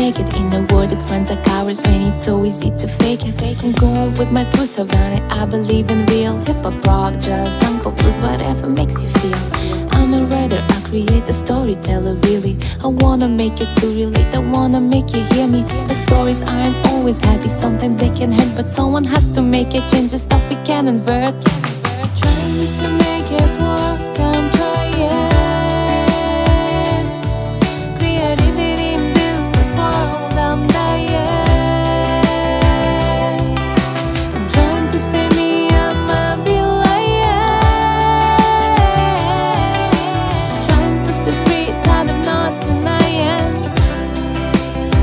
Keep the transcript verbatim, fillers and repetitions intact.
make it. In a world that runs like ours, man, it's so easy to fake it. I'm going with my truth around it. I believe in real hip-hop, rock, jazz, funk, blues, whatever makes you feel. I'm a writer, I create a storyteller, really. I wanna make you to relate, I wanna make you hear me. The stories aren't always happy, sometimes they can hurt, but someone has to make it, change the stuff we can invert. Trying to